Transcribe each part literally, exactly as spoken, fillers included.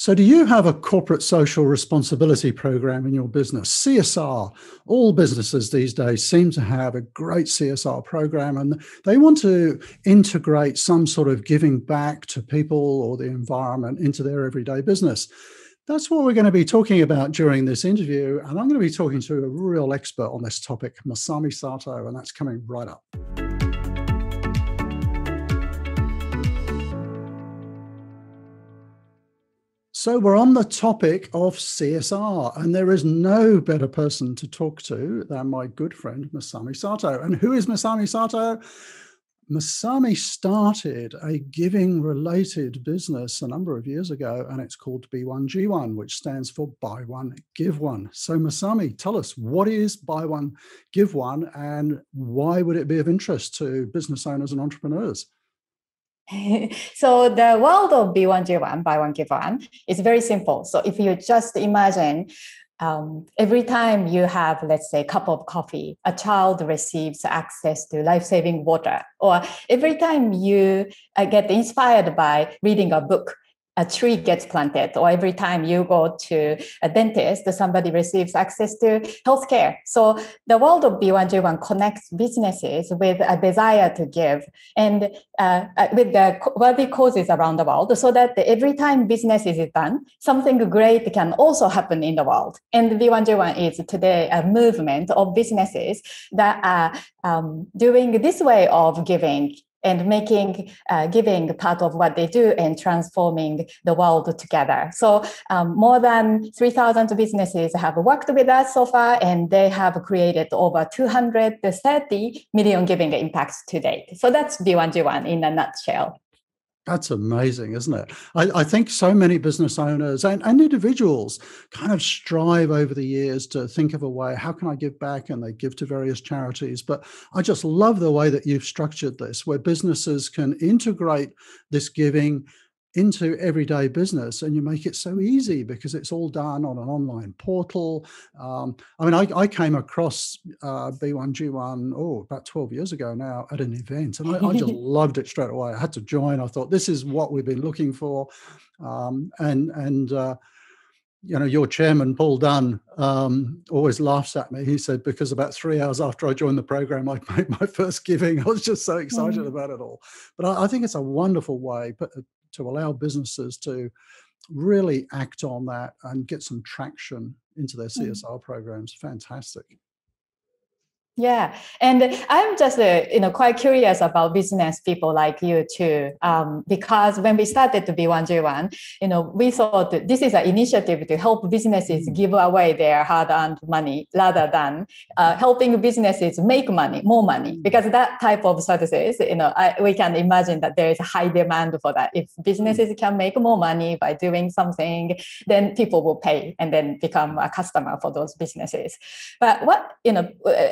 So do you have a corporate social responsibility program in your business? C S R, all businesses these days seem to have a great C S R program, and they want to integrate some sort of giving back to people or the environment into their everyday business. That's what we're going to be talking about during this interview, and I'm going to be talking to a real expert on this topic, Masami Sato, and that's coming right up. So we're on the topic of C S R, and there is no better person to talk to than my good friend Masami Sato. And who is Masami Sato? Masami started a giving-related business a number of years ago, and it's called B one G one, which stands for Buy One, Give One. So Masami, tell us, what is Buy One, Give One, and why would it be of interest to business owners and entrepreneurs? So the world of B one G one, buy one, give one, is very simple. So if you just imagine um, every time you have, let's say, a cup of coffee, a child receives access to life-saving water, or every time you uh, get inspired by reading a book, a tree gets planted, or every time you go to a dentist, somebody receives access to healthcare. So the world of B one G one connects businesses with a desire to give and uh, with the worthy causes around the world, so that every time business is done, something great can also happen in the world. And B one G one is today a movement of businesses that are um, doing this way of giving, and making uh, giving part of what they do and transforming the world together. So um, more than three thousand businesses have worked with us so far, and they have created over two hundred thirty million giving impacts to date. So that's B one G one in a nutshell. That's amazing, isn't it? I, I think so many business owners and, and individuals kind of strive over the years to think of a way, how can I give back? And they give to various charities. But I just love the way that you've structured this, where businesses can integrate this giving into everyday business, and you make it so easy because it's all done on an online portal. Um, I mean, I, I came across uh, B one G one, oh, about twelve years ago now at an event, and I, I just loved it straight away. I had to join. I thought, this is what we've been looking for. Um, and, and uh, you know, your chairman, Paul Dunn, um, always laughs at me. He said, because about three hours after I joined the program, I made my first giving. I was just so excited mm. about it all. But I, I think it's a wonderful way, but to allow businesses to really act on that and get some traction into their C S R mm-hmm. programs. Fantastic. Yeah. And I'm just, uh, you know, quite curious about business people like you too, um, because when we started to B one G one, you know, we thought that this is an initiative to help businesses give away their hard-earned money rather than uh, helping businesses make money, more money, because that type of services, you know, I, we can imagine that there is a high demand for that. If businesses can make more money by doing something, then people will pay and then become a customer for those businesses. But what, you know,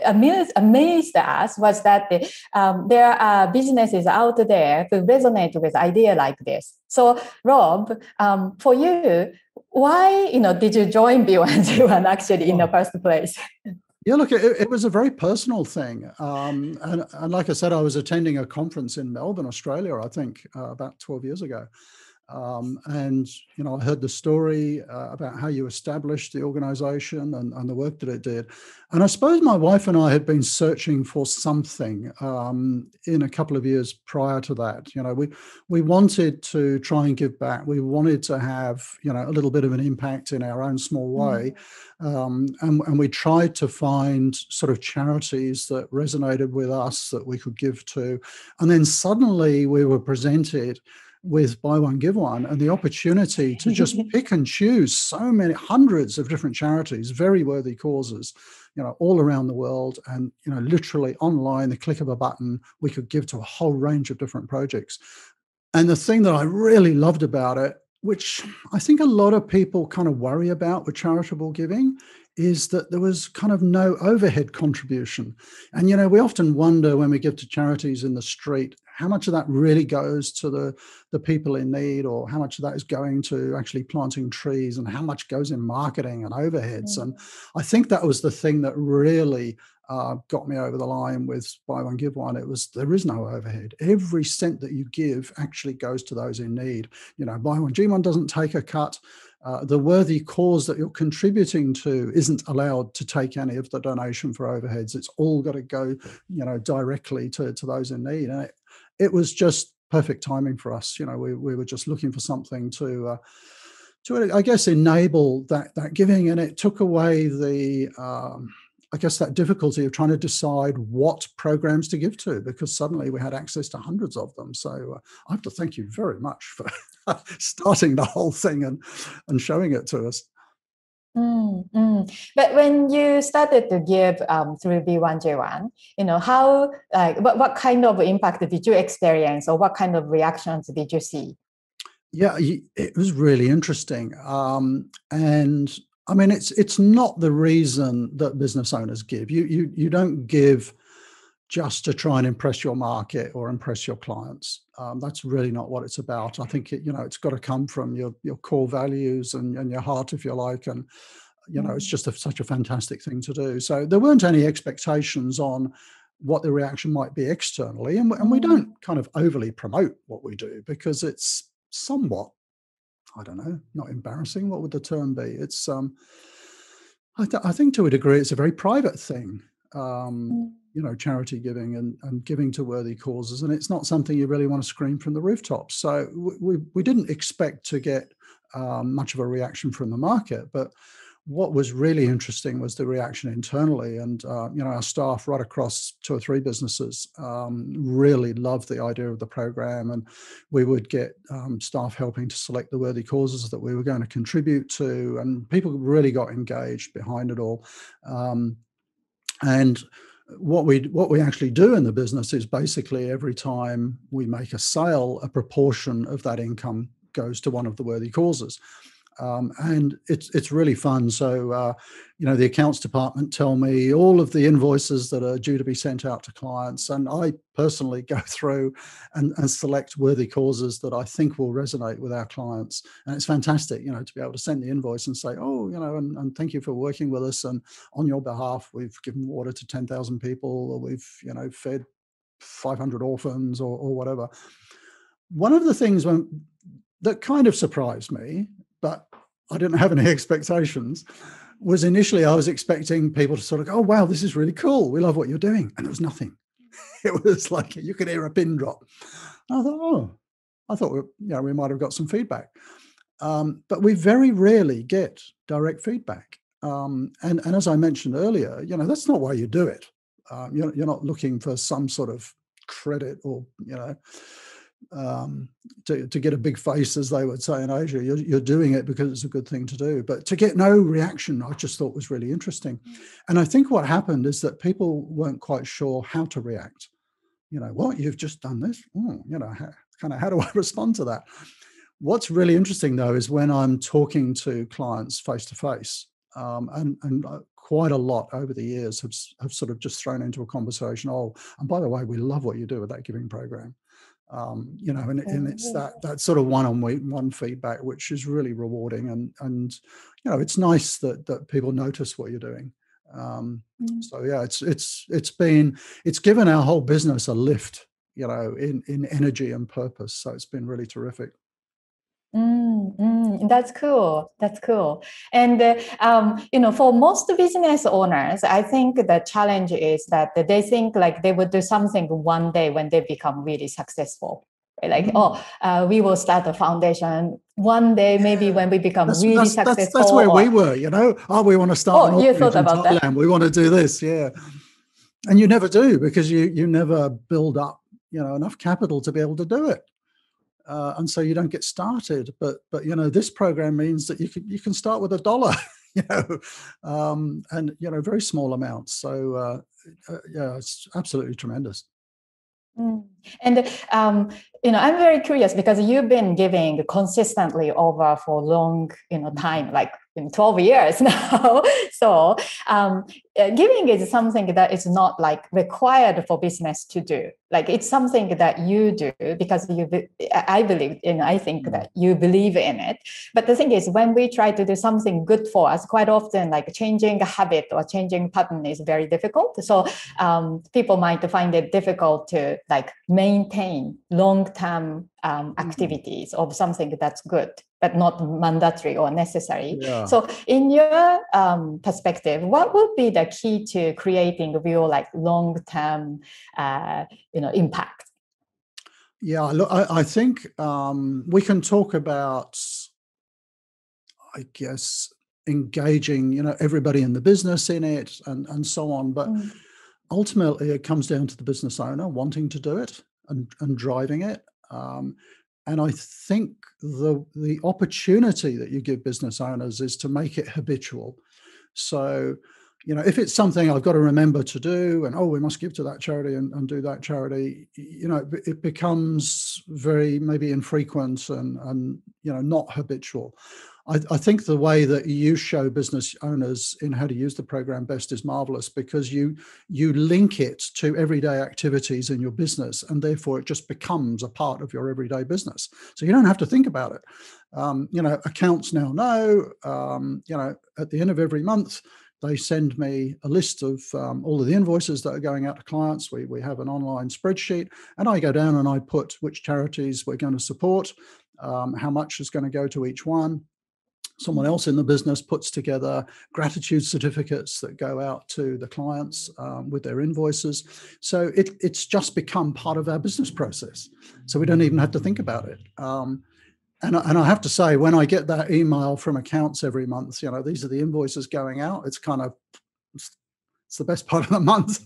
a million amazed us was that the, um, there are businesses out there who resonate with idea like this. So Rob, um, for you, why you know did you join B one G one actually in the first place? Yeah, look, it, it was a very personal thing. Um, and, and like I said, I was attending a conference in Melbourne, Australia, I think, uh, about twelve years ago. Um, and, you know, I heard the story uh, about how you established the organization and, and the work that it did. And I suppose my wife and I had been searching for something um, in a couple of years prior to that. You know, we we wanted to try and give back. We wanted to have, you know, a little bit of an impact in our own small way. Mm. Um, and, and we tried to find sort of charities that resonated with us that we could give to. And then suddenly we were presented with Buy One, Give One, and the opportunity to just pick and choose so many hundreds of different charities, very worthy causes, you know, all around the world. And, you know, literally online, the click of a button, we could give to a whole range of different projects. And the thing that I really loved about it, which I think a lot of people kind of worry about with charitable giving, is that there was kind of no overhead contribution. And, you know, we often wonder when we give to charities in the street, how much of that really goes to the, the people in need, or how much of that is going to actually planting trees, and how much goes in marketing and overheads. Mm-hmm. And I think that was the thing that really uh, got me over the line with buy one, give one. It was, there is no overhead. Every cent that you give actually goes to those in need. You know, buy one, give one doesn't take a cut. Uh, the worthy cause that you're contributing to isn't allowed to take any of the donation for overheads. It's all got to go, you know, directly to, to those in need. And it, it was just perfect timing for us. You know, we, we were just looking for something to, uh, to, I guess, enable that, that giving. And it took away the, um, I guess, that difficulty of trying to decide what programs to give to, because suddenly we had access to hundreds of them. So uh, I have to thank you very much for starting the whole thing and and showing it to us. Mm, mm. But when you started to give um, through B one J one, you know, how, like, what, what kind of impact did you experience, or what kind of reactions did you see? Yeah, it was really interesting. Um, and I mean, it's it's not the reason that business owners give. You you you don't give just to try and impress your market or impress your clients. Um, that's really not what it's about. I think it, you know, it's got to come from your your core values and, and your heart, if you like. And you know, it's just a, such a fantastic thing to do. So there weren't any expectations on what the reaction might be externally, and and we don't kind of overly promote what we do, because it's somewhat, I don't know, not embarrassing. What would the term be? It's um, I, th- I think to a degree it's a very private thing. Um, you know, charity giving and, and giving to worthy causes. And it's not something you really want to scream from the rooftops. So we, we didn't expect to get um, much of a reaction from the market. But what was really interesting was the reaction internally. And, uh, you know, our staff right across two or three businesses um, really loved the idea of the program. And we would get um, staff helping to select the worthy causes that we were going to contribute to. And people really got engaged behind it all. Um, And what we what we actually do in the business is basically every time we make a sale, a proportion of that income goes to one of the worthy causes. Um, and it's it's really fun. So, uh, you know, the accounts department tell me all of the invoices that are due to be sent out to clients. And I personally go through and, and select worthy causes that I think will resonate with our clients. And it's fantastic, you know, to be able to send the invoice and say, oh, you know, and, and thank you for working with us. And on your behalf, we've given water to ten thousand people, or we've, you know, fed five hundred orphans, or, or whatever. One of the things when, that kind of surprised me, but I didn't have any expectations, was initially I was expecting people to sort of go, oh, wow, this is really cool. We love what you're doing. And there was nothing. It was like you could hear a pin drop. And I thought, oh, I thought, we, you know, we might have got some feedback. Um, but we very rarely get direct feedback. Um, and, and as I mentioned earlier, you know, that's not why you do it. Um, you're, you're not looking for some sort of credit or, you know, Um, to, to get a big face, as they would say in Asia. You're, you're doing it because it's a good thing to do. But to get no reaction, I just thought was really interesting. And I think what happened is that people weren't quite sure how to react. You know, what, you've just done this? Oh, you know, how, kind of how do I respond to that? What's really interesting, though, is when I'm talking to clients face to face, and, and quite a lot over the years have, have sort of just thrown into a conversation, oh, and by the way, we love what you do with that giving program. Um, you know, and, and it's that that sort of one-on-one feedback, which is really rewarding. And, and you know, it's nice that that people notice what you're doing. Um, mm. So, yeah, it's it's it's been it's given our whole business a lift, you know, in, in energy and purpose. So it's been really terrific. Mm, mm, that's cool. That's cool. And, uh, um, you know, for most business owners, I think the challenge is that they think like they would do something one day when they become really successful. Like, mm-hmm. oh, uh, we will start a foundation one day, maybe when we become that's, really that's, successful. That's, that's where or, we were, you know. Oh, we want to start. Oh, you thought about Thailand. That. We want to do this. Yeah. And you never do, because you, you never build up, you know, enough capital to be able to do it. Uh, and so you don't get started, but but you know, this program means that you can you can start with a dollar, you know, um, and you know, very small amounts. So uh, uh, yeah, it's absolutely tremendous. Mm. And, um, you know, I'm very curious because you've been giving consistently over for long, you know, time, like in twelve years now. So um, giving is something that is not like required for business to do. Like it's something that you do because you, be- I believe, and I think that you believe in it. But the thing is, when we try to do something good for us, quite often like changing a habit or changing pattern is very difficult. So um, people might find it difficult to like maintain long-term um, activities of something that's good, but not mandatory or necessary. Yeah. So in your um, perspective, what would be the key to creating a real like long-term uh, you know, impact? Yeah, look, I, I think um, we can talk about, I guess, engaging, you know, everybody in the business in it and, and so on. But mm. ultimately, it comes down to the business owner wanting to do it and, and driving it. Um, And I think the the opportunity that you give business owners is to make it habitual. So, you know, if it's something I've got to remember to do and, oh, we must give to that charity and, and do that charity, you know, it, it becomes very maybe infrequent and, and you know, not habitual. I, I think the way that you show business owners in how to use the program best is marvelous because you you link it to everyday activities in your business, and therefore it just becomes a part of your everyday business. So you don't have to think about it. Um, you know, accounts now know, um, you know, at the end of every month, they send me a list of um, all of the invoices that are going out to clients. We we have an online spreadsheet, and I go down and I put which charities we're going to support, um, how much is going to go to each one. Someone else in the business puts together gratitude certificates that go out to the clients um, with their invoices. So it, it's just become part of our business process. So we don't even have to think about it. Um, And I, and I have to say, when I get that email from accounts every month, you know, these are the invoices going out. It's kind of, it's, it's the best part of the month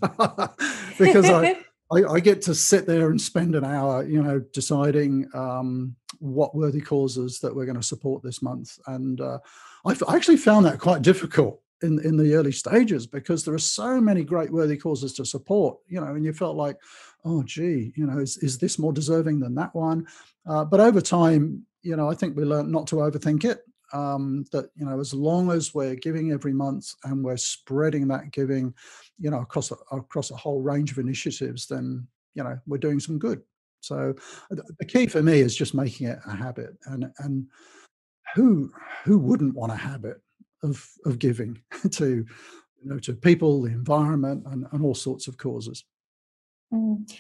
because I, I, I get to sit there and spend an hour, you know, deciding um, what worthy causes that we're going to support this month. And uh, I've actually found that quite difficult in, in the early stages because there are so many great worthy causes to support, you know, and you felt like, oh, gee, you know, is, is this more deserving than that one? Uh, but over time, you know, I think we learned not to overthink it, um, that, you know, as long as we're giving every month and we're spreading that giving, you know, across a, across a whole range of initiatives, then, you know, we're doing some good. So the key for me is just making it a habit. And and who who wouldn't want a habit of of giving to, you know, to people, the environment, and, and all sorts of causes?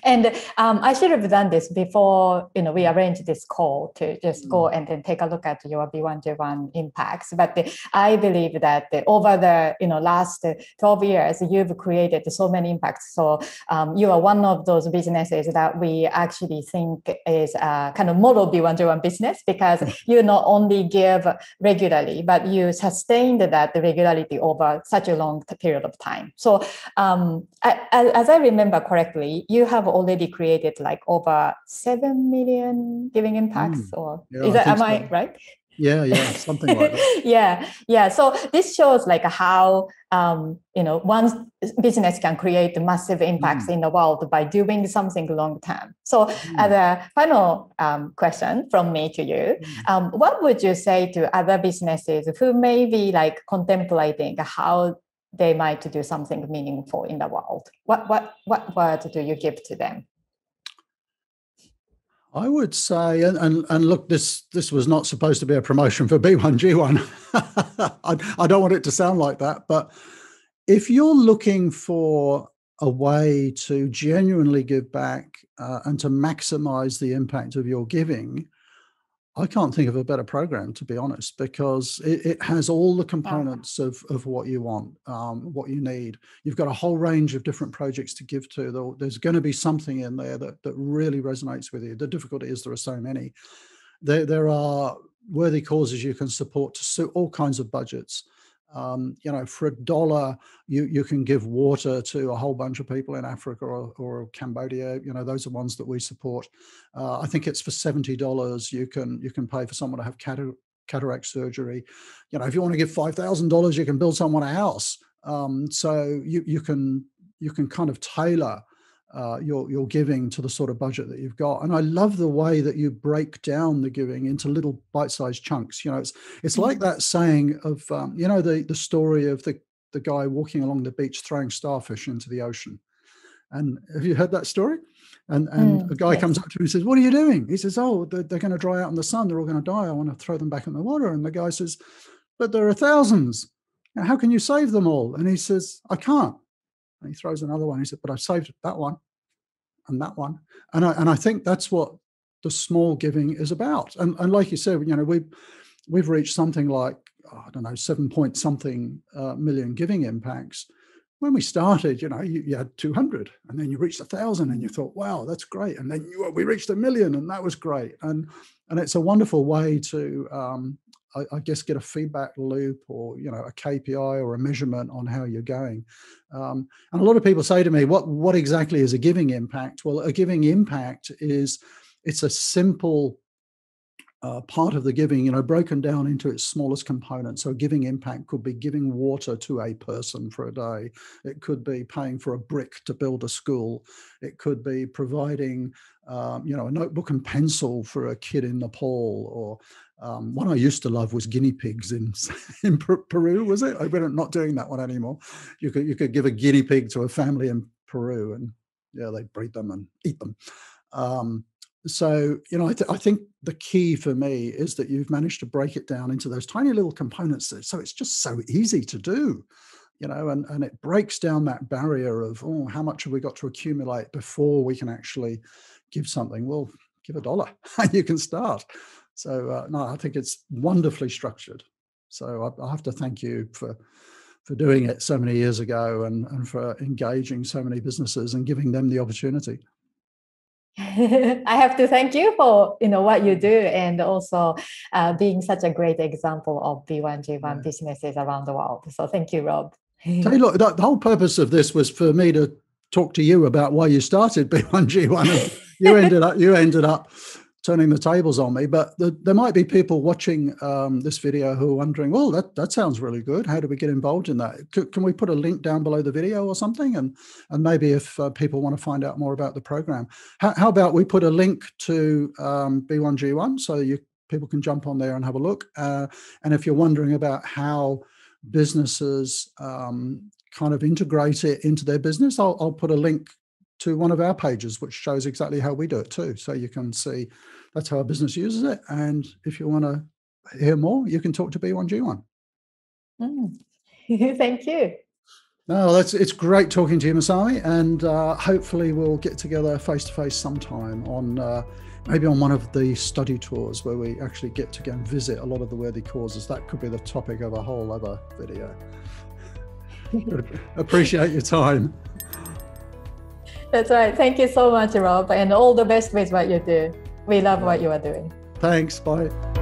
And um, I should have done this before, you know, we arranged this call to just go and then take a look at your B one G one impacts. But the, I believe that the, over the, you know, last twelve years, you've created so many impacts. So um, you are one of those businesses that we actually think is a kind of model B one G one business because you not only give regularly, but you sustained that regularity over such a long period of time. So um, I, I, as I remember correctly, you have already created like over seven million giving impacts, mm, or yeah, is that, I am so. I right? Yeah, yeah, something like that. yeah, yeah. So this shows like how, um, you know, one business can create massive impacts mm. in the world by doing something long term. So mm. as a final um, question from me to you, mm. um, what would you say to other businesses who may be like contemplating how they might do something meaningful in the world? What what what word do you give to them? I would say, and and, and look, this this was not supposed to be a promotion for B one G one. I, I don't want it to sound like that, but if you're looking for a way to genuinely give back uh, and to maximize the impact of your giving, I can't think of a better program, to be honest, because it, it has all the components of, of what you want, um, what you need. You've got a whole range of different projects to give to. There's going to be something in there that, that really resonates with you. The difficulty is there are so many. There, there are worthy causes you can support to suit all kinds of budgets. Um, you know, for a dollar, you, you can give water to a whole bunch of people in Africa or, or Cambodia. You know, those are ones that we support. Uh, I think it's for seventy dollars. You can you can pay for someone to have catar- cataract surgery. You know, if you want to give five thousand dollars, you can build someone a house. Um, so you you can you can kind of tailor uh, your, your giving to the sort of budget that you've got. And I love the way that you break down the giving into little bite-sized chunks. You know, it's it's like that saying of, um, you know, the, the story of the, the guy walking along the beach throwing starfish into the ocean. And have you heard that story? And and mm, a guy yes. comes up to him and says, "What are you doing?" He says, "Oh, they're, they're going to dry out in the sun. They're all going to die. I want to throw them back in the water." And the guy says, "But there are thousands. Now, how can you save them all?" And he says, "I can't." And he throws another one. He said, "But I've saved that one and that one." And I and I think that's what the small giving is about. And and like you said, you know, we've we've reached something like, oh, I don't know, seven point something uh, million giving impacts. When we started, you know, you, you had two hundred, and then you reached a thousand, and you thought, "Wow, that's great!" And then you, we reached a million, and that was great. And and it's a wonderful way to, um, I, I guess, get a feedback loop, or you know, a K P I or a measurement on how you're going. Um, and a lot of people say to me, "What what exactly is a giving impact?" Well, a giving impact is it's a simple Uh, part of the giving, you know, broken down into its smallest component. So giving impact could be giving water to a person for a day. It could be paying for a brick to build a school. It could be providing, um, you know, a notebook and pencil for a kid in Nepal. Or um, one I used to love was guinea pigs in, in Peru, was it? We're not doing that one anymore. You could, you could give a guinea pig to a family in Peru, and yeah, they'd breed them and eat them. Um, So, you know, I, th- I think the key for me is that you've managed to break it down into those tiny little components. So it's just so easy to do, you know, and, and it breaks down that barrier of, oh, how much have we got to accumulate before we can actually give something? Well, give a dollar and you can start. So, uh, no, I think it's wonderfully structured. So I, I have to thank you for for doing it so many years ago, and, and for engaging so many businesses and giving them the opportunity. I have to thank you for, you know, what you do, and also uh, being such a great example of B one G one yeah. businesses around the world. So thank you, Rob. Hey, look, the whole purpose of this was for me to talk to you about why you started B one G one. you ended up, you ended up turning the tables on me. But the, there might be people watching um, this video who are wondering, "Well, that that sounds really good. How do we get involved in that?" C- can we put a link down below the video or something? And and maybe if uh, people want to find out more about the program, how, how about we put a link to um, B one G one so you people can jump on there and have a look. Uh, and if you're wondering about how businesses um, kind of integrate it into their business, I'll, I'll put a link to one of our pages, which shows exactly how we do it too. So you can see that's how a business uses it. And if you want to hear more, you can talk to B one G one. Mm. Thank you. No, that's it's great talking to you, Masami. And uh, hopefully we'll get together face-to-face sometime on uh, maybe on one of the study tours where we actually get to go and visit a lot of the worthy causes. That could be the topic of a whole other video. Appreciate your time. That's right. Thank you so much, Rob, and all the best with what you do. We love yeah. what you are doing. Thanks. Bye.